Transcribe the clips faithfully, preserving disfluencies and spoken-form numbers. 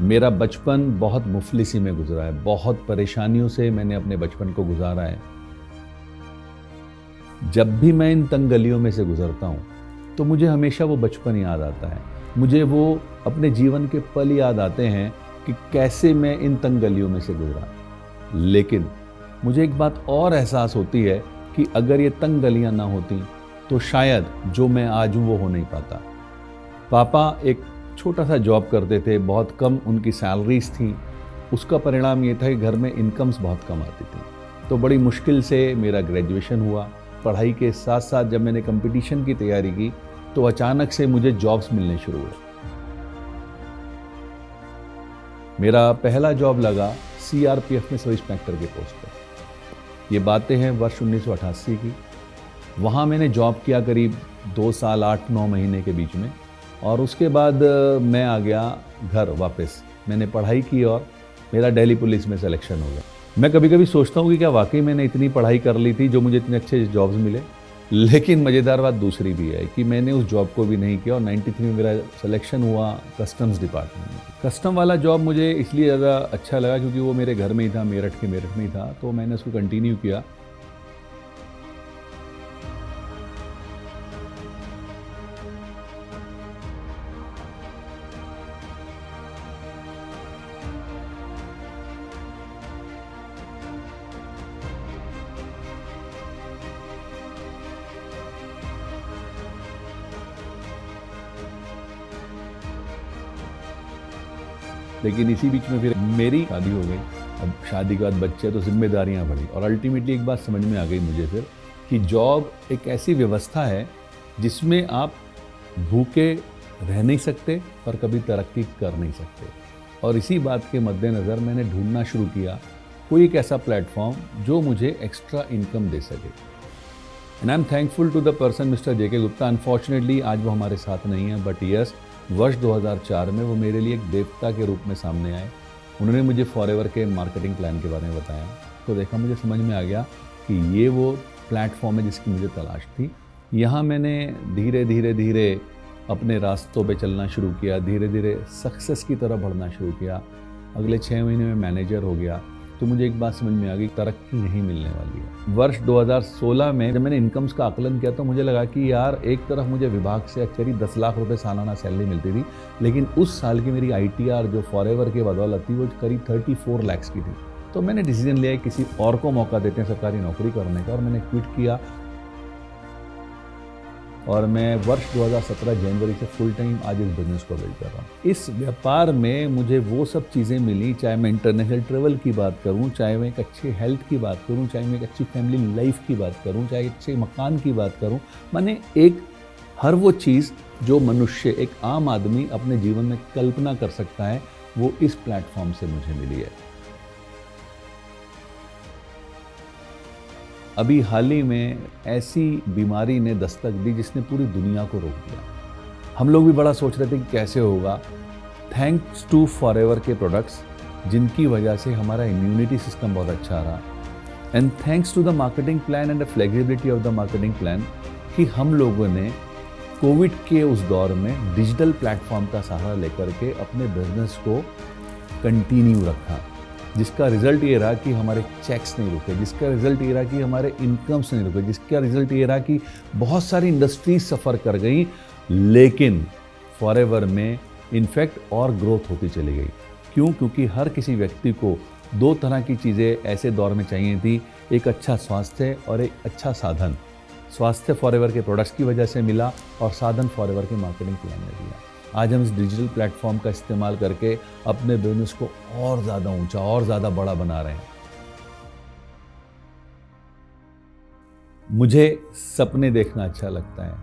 मेरा बचपन बहुत मुफलिसी में गुजरा है, बहुत परेशानियों से मैंने अपने बचपन को गुजारा है। जब भी मैं इन तंग गलियों में से गुजरता हूँ तो मुझे हमेशा वो बचपन याद आता है, मुझे वो अपने जीवन के पल याद आते हैं कि कैसे मैं इन तंग गलियों में से गुजरा। लेकिन मुझे एक बात और एहसास होती है कि अगर ये तंग गलियाँ ना होती तो शायद जो मैं आज हूँ वो हो नहीं पाता। पापा एक छोटा सा जॉब करते थे, बहुत कम उनकी सैलरीज थी। उसका परिणाम ये था कि घर में इनकम्स बहुत कम आती थी। तो बड़ी मुश्किल से मेरा ग्रेजुएशन हुआ। पढ़ाई के साथ साथ जब मैंने कंपटीशन की तैयारी की तो अचानक से मुझे जॉब्स मिलने शुरू हुए। मेरा पहला जॉब लगा सी आर पी एफ में सब इंस्पेक्टर के पोस्ट पर। ये बातें हैं वर्ष उन्नीस सौ अट्ठासी की। वहाँ मैंने जॉब किया करीब दो साल आठ नौ महीने के बीच में, और उसके बाद मैं आ गया घर वापस। मैंने पढ़ाई की और मेरा दिल्ली पुलिस में सिलेक्शन हो गया। मैं कभी कभी सोचता हूँ कि क्या वाकई मैंने इतनी पढ़ाई कर ली थी जो मुझे इतने अच्छे जॉब्स मिले। लेकिन मज़ेदार बात दूसरी भी है कि मैंने उस जॉब को भी नहीं किया और नाइन्टी थ्री में मेरा सिलेक्शन हुआ कस्टम्स डिपार्टमेंट में। कस्टम वाला जॉब मुझे इसलिए ज़्यादा अच्छा लगा क्योंकि वो मेरे घर में ही था, मेरठ के मेरठ में ही था, तो मैंने उसको कंटिन्यू किया। लेकिन इसी बीच में फिर मेरी शादी हो गई। अब शादी के बाद बच्चे, तो जिम्मेदारियां बढ़ी, और अल्टीमेटली एक बात समझ में आ गई मुझे फिर कि जॉब एक ऐसी व्यवस्था है जिसमें आप भूखे रह नहीं सकते और कभी तरक्की कर नहीं सकते। और इसी बात के मद्देनज़र मैंने ढूंढना शुरू किया कोई एक ऐसा प्लेटफॉर्म जो मुझे एक्स्ट्रा इनकम दे सके। And I am thankful to the person mister J K Gupta. Unfortunately आज वो हमारे साथ नहीं हैं, बट यस वर्ष दो हज़ार चार में वो मेरे लिए एक देवता के रूप में सामने आए। उन्होंने मुझे फॉरएवर के मार्केटिंग प्लान के बारे में बताया, तो देखा मुझे समझ में आ गया कि ये वो प्लेटफॉर्म है जिसकी मुझे तलाश थी। यहाँ मैंने धीरे धीरे धीरे अपने रास्तों पे चलना शुरू किया, धीरे धीरे सक्सेस की तरफ बढ़ना शुरू किया। अगले छः महीने में मैनेजर हो गया, तो मुझे एक बात समझ में आ गई तरक्की नहीं मिलने वाली है। वर्ष दो हज़ार सोलह में जब मैंने इनकम्स का आकलन किया तो मुझे लगा कि यार एक तरफ मुझे विभाग से करीब दस लाख रुपए सालाना सैलरी मिलती थी, लेकिन उस साल की मेरी आई टी आर जो फॉरएवर के बदौलत थी वो करीब चौंतीस लाख की थी। तो मैंने डिसीजन लिया किसी और को मौका देते हैं सरकारी नौकरी करने का, और मैंने क्विट किया। और मैं वर्ष दो हज़ार सत्रह जनवरी से फुल टाइम आज इस बिजनेस को बिल्ड कर रहा हूँ। इस व्यापार में मुझे वो सब चीज़ें मिली, चाहे मैं इंटरनेशनल ट्रैवल की बात करूँ, चाहे मैं एक अच्छे हेल्थ की बात करूँ, चाहे मैं एक अच्छी फैमिली लाइफ की बात करूँ, चाहे अच्छे मकान की बात करूँ, माने एक हर वो चीज़ जो मनुष्य एक आम आदमी अपने जीवन में कल्पना कर सकता है वो इस प्लेटफॉर्म से मुझे मिली है। अभी हाल ही में ऐसी बीमारी ने दस्तक दी जिसने पूरी दुनिया को रोक दिया। हम लोग भी बड़ा सोच रहे थे कि कैसे होगा। थैंक्स टू फॉरएवर के प्रोडक्ट्स, जिनकी वजह से हमारा इम्यूनिटी सिस्टम बहुत अच्छा रहा, and thanks to the marketing plan and the flexibility of the marketing plan कि हम लोगों ने कोविड के उस दौर में डिजिटल प्लेटफॉर्म का सहारा लेकर के अपने बिजनेस को कंटिन्यू रखा, जिसका रिजल्ट ये रहा कि हमारे चेक्स नहीं रुके, जिसका रिजल्ट ये रहा कि हमारे इनकम्स नहीं रुके, जिसका रिजल्ट ये रहा कि बहुत सारी इंडस्ट्रीज सफ़र कर गई, लेकिन फॉरएवर में इनफैक्ट और ग्रोथ होती चली गई। क्यों? क्योंकि हर किसी व्यक्ति को दो तरह की चीज़ें ऐसे दौर में चाहिए थी, एक अच्छा स्वास्थ्य और एक अच्छा साधन। स्वास्थ्य फॉरएवर के प्रोडक्ट्स की वजह से मिला और साधन फॉरएवर के मार्केटिंग प्लान में मिला। आज हम इस डिजिटल प्लेटफॉर्म का इस्तेमाल करके अपने बिजनेस को और ज़्यादा ऊंचा और ज़्यादा बड़ा बना रहे हैं। मुझे सपने देखना अच्छा लगता है,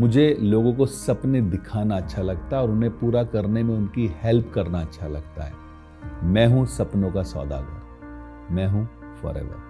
मुझे लोगों को सपने दिखाना अच्छा लगता है और उन्हें पूरा करने में उनकी हेल्प करना अच्छा लगता है। मैं हूं सपनों का सौदागर, मैं हूं फॉरएवर।